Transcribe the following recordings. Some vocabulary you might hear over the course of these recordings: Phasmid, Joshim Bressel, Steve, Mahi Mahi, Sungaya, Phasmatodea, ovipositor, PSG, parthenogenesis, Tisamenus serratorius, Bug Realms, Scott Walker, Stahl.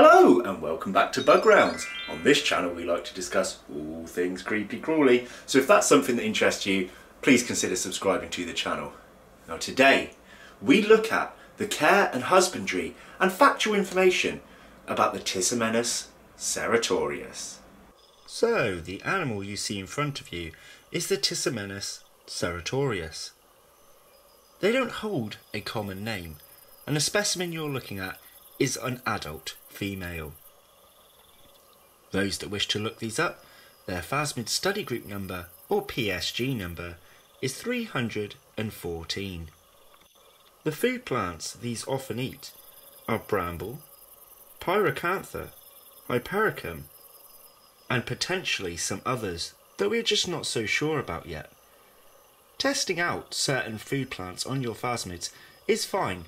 Hello and welcome back to Bug Realms. On this channel we like to discuss all things creepy crawly, so if that's something that interests you, please consider subscribing to the channel. Now today we look at the care and husbandry and factual information about the Tisamenus serratorius. So the animal you see in front of you is the Tisamenus serratorius. They don't hold a common name, and the specimen you're looking at is an adult female. Those that wish to look these up, their Phasmid study group number, or PSG number, is 314. The food plants these often eat are bramble, pyracantha, hypericum, and potentially some others that we're just not so sure about yet. Testing out certain food plants on your Phasmids is fine,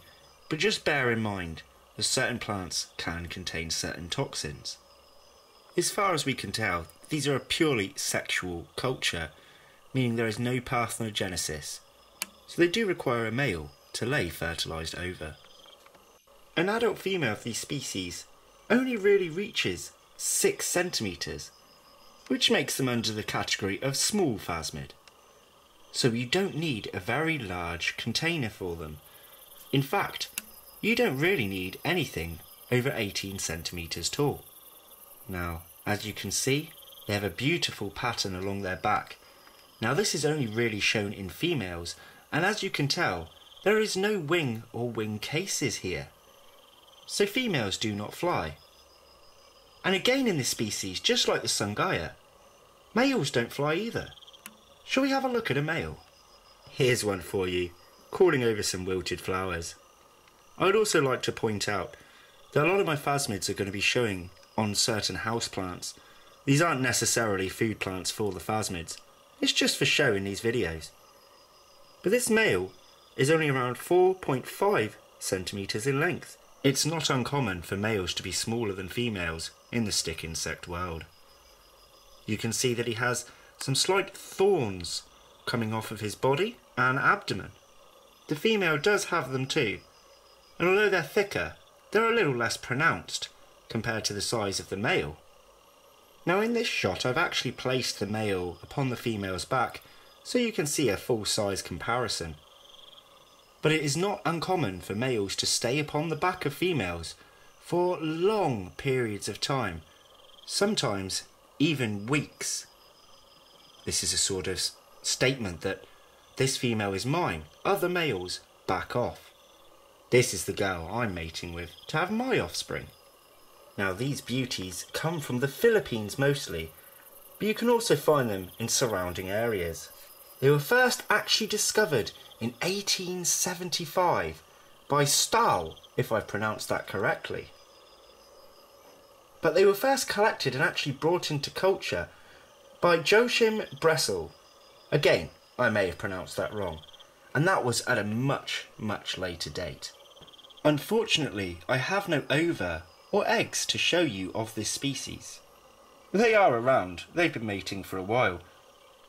but just bear in mind as certain plants can contain certain toxins. As far as we can tell, these are a purely sexual culture, meaning there is no parthenogenesis, so they do require a male to lay fertilised ova. An adult female of these species only really reaches 6 centimetres, which makes them under the category of small phasmid, so you don't need a very large container for them. In fact, you don't really need anything over 18 centimetres tall. Now, as you can see, they have a beautiful pattern along their back. Now this is only really shown in females, and as you can tell, there is no wing or wing cases here. So females do not fly. And again in this species, just like the Sungaya, males don't fly either. Shall we have a look at a male? Here's one for you, crawling over some wilted flowers. I would also like to point out that a lot of my phasmids are going to be showing on certain houseplants. These aren't necessarily food plants for the phasmids, it's just for show in these videos. But this male is only around 4.5 centimetres in length. It's not uncommon for males to be smaller than females in the stick insect world. You can see that he has some slight thorns coming off of his body and abdomen. The female does have them too, and although they're thicker, they're a little less pronounced compared to the size of the male. Now in this shot I've actually placed the male upon the female's back so you can see a full size comparison. But it is not uncommon for males to stay upon the back of females for long periods of time, sometimes even weeks. This is a sort of statement that this female is mine, other males back off. This is the girl I'm mating with to have my offspring. Now these beauties come from the Philippines mostly, but you can also find them in surrounding areas. They were first actually discovered in 1875 by Stahl, if I've pronounced that correctly. But they were first collected and actually brought into culture by Joshim Bressel. Again, I may have pronounced that wrong. And that was at a much, much later date. Unfortunately, I have no ova or eggs to show you of this species. They are around, they've been mating for a while,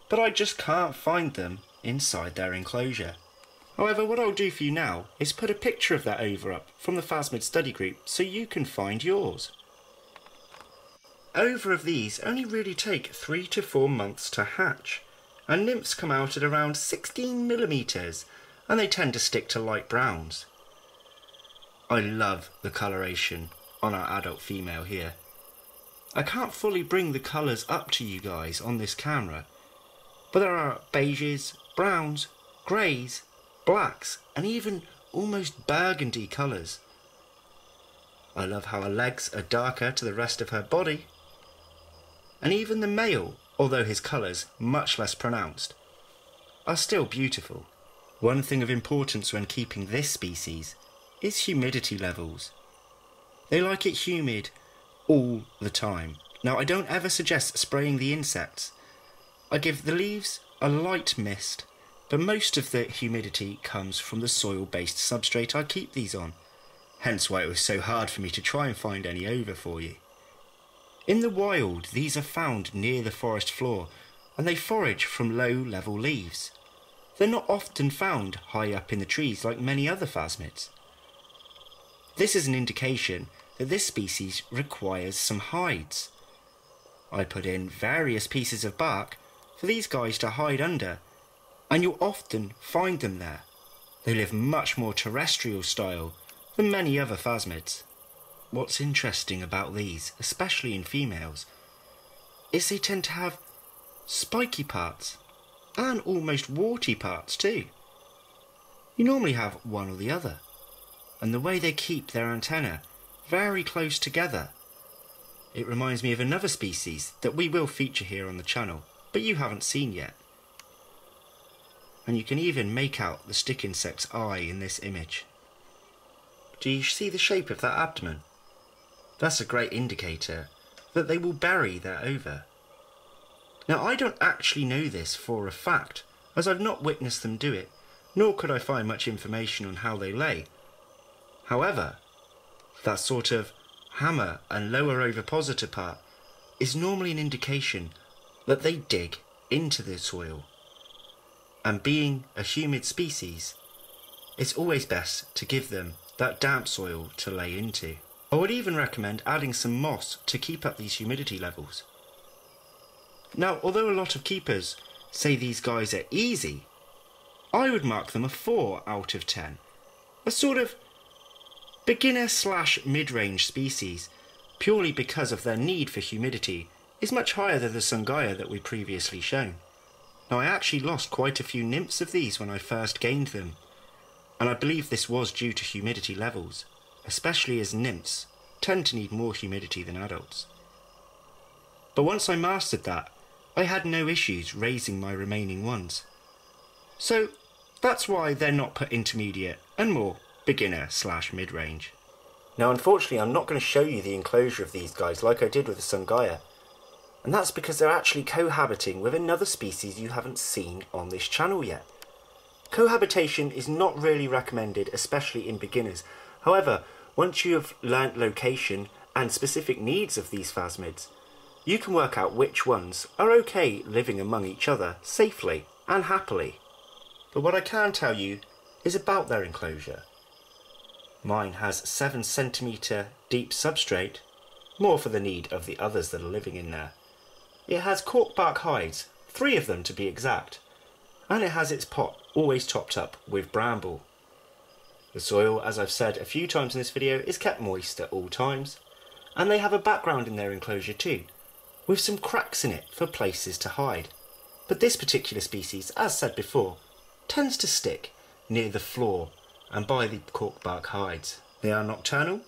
but I just can't find them inside their enclosure. However, what I'll do for you now is put a picture of that ova up from the Phasmid study group so you can find yours. Ova of these only really take 3 to 4 months to hatch, and nymphs come out at around 16 millimetres, and they tend to stick to light browns. I love the coloration on our adult female here. I can't fully bring the colours up to you guys on this camera, but there are beiges, browns, greys, blacks, and even almost burgundy colours. I love how her legs are darker to the rest of her body, and even the male, although his colours, much less pronounced, are still beautiful. One thing of importance when keeping this species is humidity levels. They like it humid all the time. Now I don't ever suggest spraying the insects. I give the leaves a light mist, but most of the humidity comes from the soil-based substrate I keep these on, hence why it was so hard for me to try and find any ova for you. In the wild, these are found near the forest floor, and they forage from low-level leaves. They're not often found high up in the trees like many other phasmids. This is an indication that this species requires some hides. I put in various pieces of bark for these guys to hide under, and you'll often find them there. They live much more terrestrial style than many other phasmids. What's interesting about these, especially in females, is they tend to have spiky parts and almost warty parts too. You normally have one or the other, and the way they keep their antenna very close together. It reminds me of another species that we will feature here on the channel, but you haven't seen yet. And you can even make out the stick insect's eye in this image. Do you see the shape of that abdomen? That's a great indicator that they will bury their ova. Now, I don't actually know this for a fact, as I've not witnessed them do it, nor could I find much information on how they lay. However, that sort of hammer and lower ovipositor part is normally an indication that they dig into the soil. And being a humid species, it's always best to give them that damp soil to lay into. I would even recommend adding some moss to keep up these humidity levels. Now, although a lot of keepers say these guys are easy, I would mark them a 4 out of 10. A sort of beginner / mid-range species, purely because of their need for humidity is much higher than the Sungaya that we previously shown. Now, I actually lost quite a few nymphs of these when I first gained them, and I believe this was due to humidity levels, especially as nymphs tend to need more humidity than adults. But once I mastered that, I had no issues raising my remaining ones. So that's why they're not put intermediate and more beginner / mid-range. Now, unfortunately, I'm not going to show you the enclosure of these guys like I did with the Sungaya, and that's because they're actually cohabiting with another species you haven't seen on this channel yet. Cohabitation is not really recommended, especially in beginners. However, once you have learnt location and specific needs of these phasmids, you can work out which ones are okay living among each other safely and happily. But what I can tell you is about their enclosure. Mine has 7 cm deep substrate, more for the need of the others that are living in there. It has cork bark hides, 3 of them to be exact, and it has its pot always topped up with bramble. The soil, as I've said a few times in this video, is kept moist at all times, and they have a background in their enclosure too, with some cracks in it for places to hide. But this particular species, as said before, tends to stick near the floor and by the cork bark hides. They are nocturnal,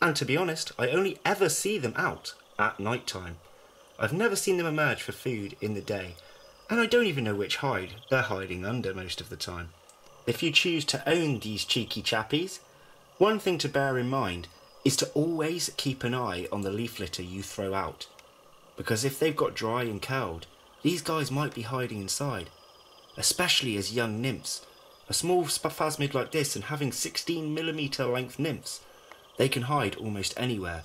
and to be honest, I only ever see them out at night time. I've never seen them emerge for food in the day, and I don't even know which hide they're hiding under most of the time. If you choose to own these cheeky chappies, one thing to bear in mind is to always keep an eye on the leaf litter you throw out, because if they've got dry and curled, these guys might be hiding inside, especially as young nymphs. A small phasmid like this, and having 16 mm length nymphs, they can hide almost anywhere,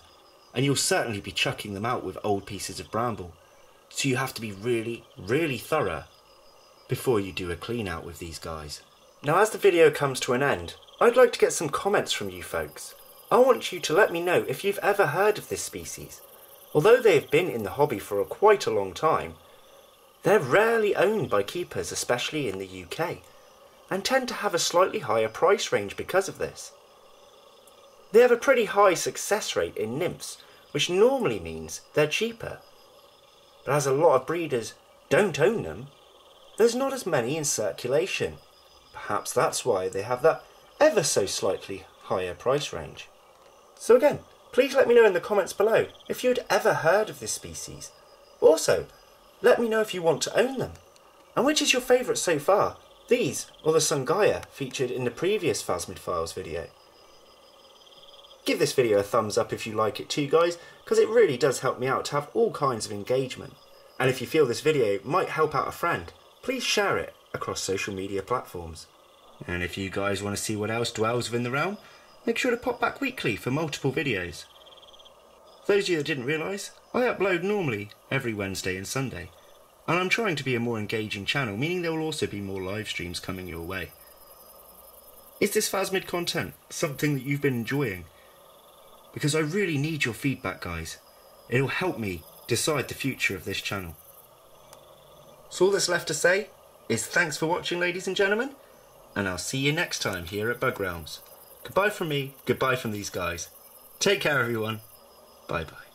and you'll certainly be chucking them out with old pieces of bramble, so you have to be really, really thorough before you do a clean out with these guys. Now, as the video comes to an end, I'd like to get some comments from you folks. I want you to let me know if you've ever heard of this species. Although they have been in the hobby for quite a long time, they're rarely owned by keepers, especially in the UK, and tend to have a slightly higher price range because of this. They have a pretty high success rate in nymphs, which normally means they're cheaper. But as a lot of breeders don't own them, there's not as many in circulation. Perhaps that's why they have that ever so slightly higher price range. So again, please let me know in the comments below if you'd ever heard of this species. Also, let me know if you want to own them, and which is your favourite so far. These or the Sungaya featured in the previous Phasmid Files video. Give this video a thumbs up if you like it too, guys, because it really does help me out to have all kinds of engagement. And if you feel this video might help out a friend, please share it across social media platforms. And if you guys want to see what else dwells within the realm, make sure to pop back weekly for multiple videos. For those of you that didn't realise, I upload normally every Wednesday and Sunday. And I'm trying to be a more engaging channel, meaning there will also be more live streams coming your way. Is this Phasmid content something that you've been enjoying? because I really need your feedback, guys. It'll help me decide the future of this channel. So all that's left to say is thanks for watching, ladies and gentlemen, and I'll see you next time here at Bug Realms. Goodbye from me, goodbye from these guys. Take care, everyone. Bye-bye.